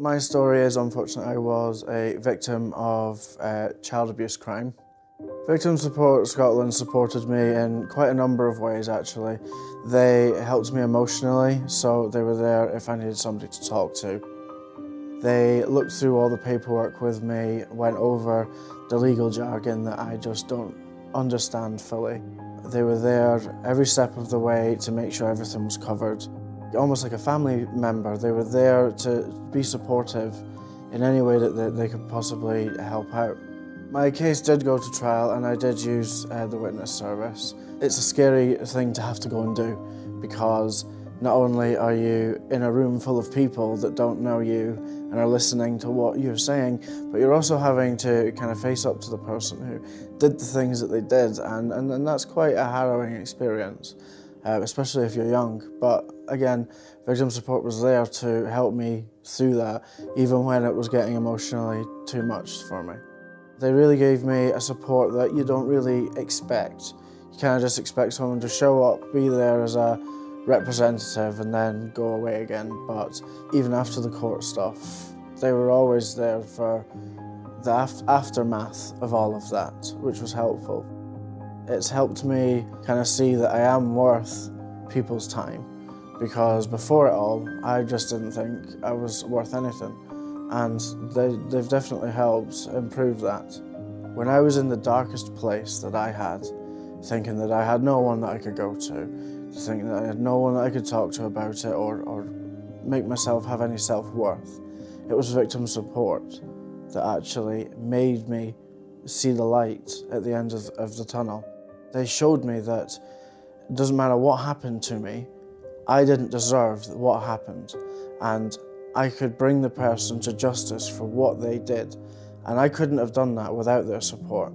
My story is, unfortunately, I was a victim of child abuse crime. Victim Support Scotland supported me in quite a number of ways, actually. They helped me emotionally, so they were there if I needed somebody to talk to. They looked through all the paperwork with me, went over the legal jargon that I just don't understand fully. They were there every step of the way to make sure everything was covered. Almost like a family member. They were there to be supportive in any way that they could possibly help out. My case did go to trial and I did use the witness service. It's a scary thing to have to go and do because not only are you in a room full of people that don't know you and are listening to what you're saying, but you're also having to kind of face up to the person who did the things that they did, and that's quite a harrowing experience. Especially if you're young. But again, Victim Support was there to help me through that, even when it was getting emotionally too much for me. They really gave me a support that you don't really expect. You kind of just expect someone to show up, be there as a representative and then go away again. But even after the court stuff, they were always there for the aftermath of all of that, which was helpful. It's helped me kind of see that I am worth people's time, because before it all, I just didn't think I was worth anything. And they've definitely helped improve that. When I was in the darkest place that I had, thinking that I had no one that I could go to, thinking that I had no one that I could talk to about it or make myself have any self-worth, it was Victim Support that actually made me see the light at the end of the tunnel. They showed me that it doesn't matter what happened to me, I didn't deserve what happened, and I could bring the person to justice for what they did, and I couldn't have done that without their support.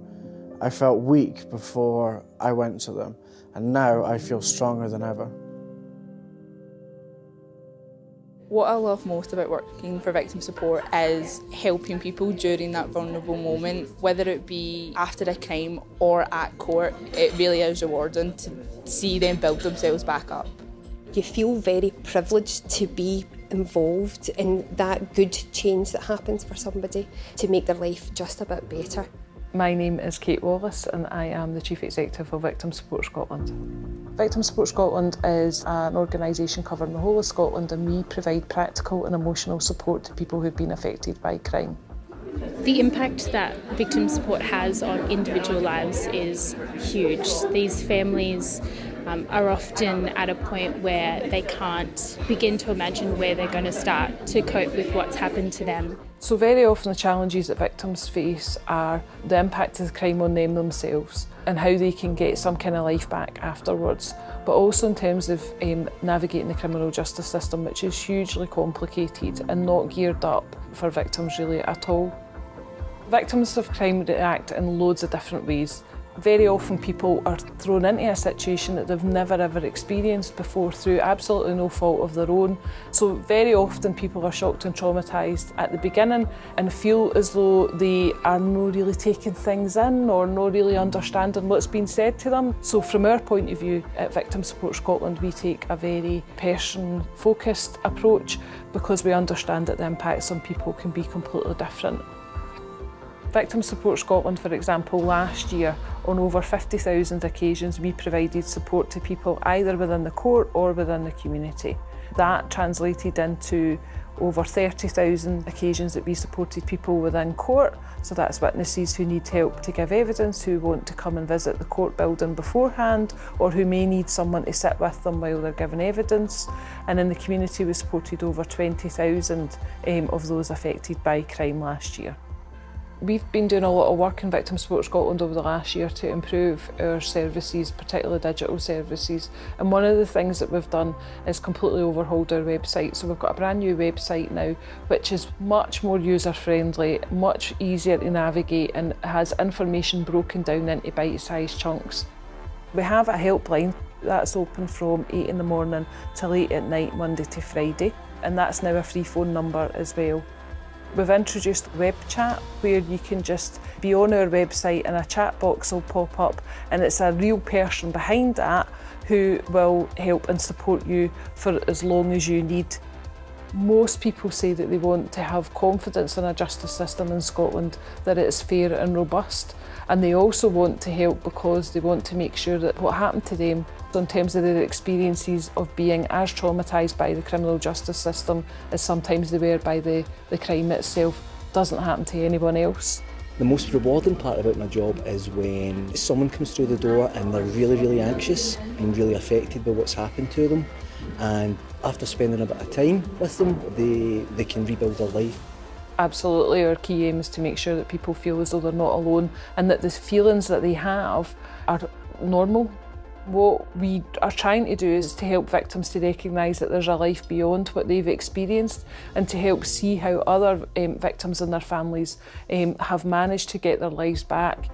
I felt weak before I went to them, and now I feel stronger than ever. What I love most about working for Victim Support is helping people during that vulnerable moment, whether it be after a crime or at court. It really is rewarding to see them build themselves back up. You feel very privileged to be involved in that good change that happens for somebody to make their life just a bit better. My name is Kate Wallace and I am the Chief Executive for Victim Support Scotland. Victim Support Scotland is an organisation covering the whole of Scotland, and we provide practical and emotional support to people who've been affected by crime. The impact that Victim Support has on individual lives is huge. These families are often at a point where they can't begin to imagine where they're going to start to cope with what's happened to them. So very often the challenges that victims face are the impact of the crime on them themselves and how they can get some kind of life back afterwards, but also in terms of navigating the criminal justice system, which is hugely complicated and not geared up for victims really at all. Victims of crime react in loads of different ways. Very often people are thrown into a situation that they've never ever experienced before through absolutely no fault of their own. So very often people are shocked and traumatised at the beginning and feel as though they are not really taking things in or not really understanding what's been said to them. So from our point of view at Victim Support Scotland, we take a very person-focused approach because we understand that the impacts on people can be completely different. Victim Support Scotland, for example, last year on over 50,000 occasions we provided support to people either within the court or within the community. That translated into over 30,000 occasions that we supported people within court, so that's witnesses who need help to give evidence, who want to come and visit the court building beforehand, or who may need someone to sit with them while they're giving evidence. And in the community we supported over 20,000 of those affected by crime last year. We've been doing a lot of work in Victim Support Scotland over the last year to improve our services, particularly digital services. And one of the things that we've done is completely overhauled our website. So we've got a brand new website now, which is much more user-friendly, much easier to navigate, and has information broken down into bite-sized chunks. We have a helpline that's open from 8 in the morning till 8 at night, Monday to Friday. And that's now a free phone number as well. We've introduced web chat, where you can just be on our website and a chat box will pop up, and it's a real person behind that who will help and support you for as long as you need. Most people say that they want to have confidence in a justice system in Scotland, that it is fair and robust, and they also want to help because they want to make sure that what happened to them, in terms of their experiences of being as traumatised by the criminal justice system as sometimes they were by the crime itself, doesn't happen to anyone else. The most rewarding part about my job is when someone comes through the door and they're really, really anxious and really affected by what's happened to them. And after spending a bit of time with them, they can rebuild their life. Absolutely, our key aim is to make sure that people feel as though they're not alone and that the feelings that they have are normal. What we are trying to do is to help victims to recognise that there's a life beyond what they've experienced, and to help see how other victims and their families have managed to get their lives back.